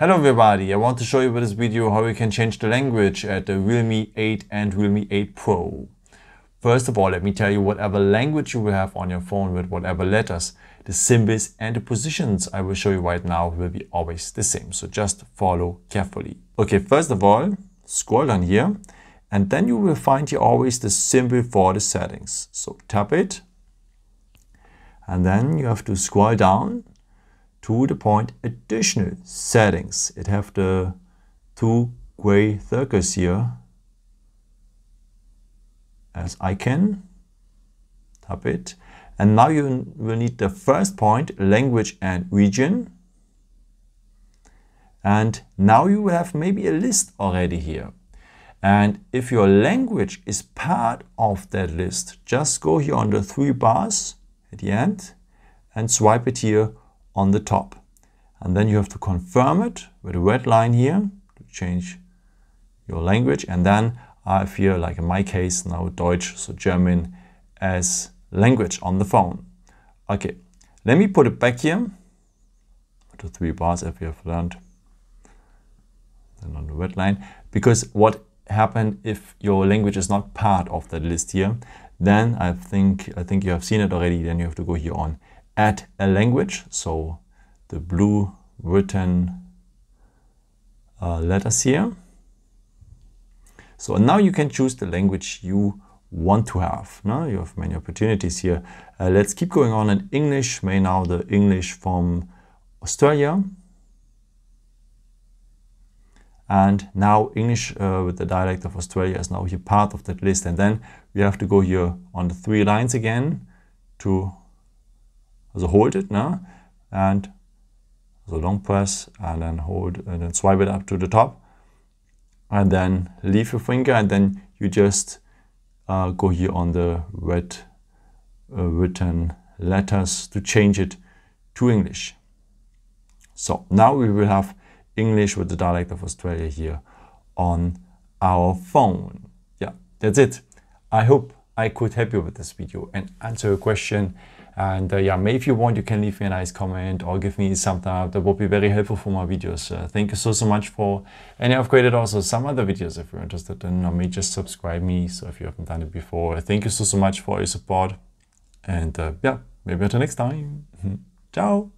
Hello everybody, I want to show you with this video how you can change the language at the Realme 8 and Realme 8 Pro. First of all, let me tell you whatever language you will have on your phone with whatever letters, the symbols and the positions I will show you right now will be always the same. So just follow carefully. Okay, first of all, scroll down here and then you will find here always the symbol for the settings. So tap it and then you have to scroll down to the point additional settings. It have the two gray circles here as icon. Tap it. And now you will need the first point, language and region. And now you will have maybe a list already here. And if your language is part of that list, just go here on the three bars at the end and swipe it here on the top, and then you have to confirm it with a red line here to change your language. And then I have here, like in my case now, Deutsch, so German, as language on the phone. Okay, let me put it back here to three bars if you have learned, then on the red line, because what happened if your language is not part of that list here, then I think you have seen it already, then you have to go here on add a language, so the blue written letters here. So now you can choose the language you want to have. Now you have many opportunities here. Let's keep going on in English. May now the English from Australia. And now English with the dialect of Australia is now here part of that list. And then we have to go here on the three lines again to so hold it now and so long press and then hold and then swipe it up to the top and then leave your finger and then you just go here on the red written letters to change it to English. So now we will have English with the dialect of Australia here on our phone. Yeah, that's it. I hope I could help you with this video and answer your question. And yeah, maybe if you want, you can leave me a nice comment or give me some thumbs up. That would be very helpful for my videos. Thank you so much for, and I've created also some other videos if you're interested in, or maybe just subscribe me. So if you haven't done it before, thank you so much for your support. And yeah, maybe until next time. Ciao.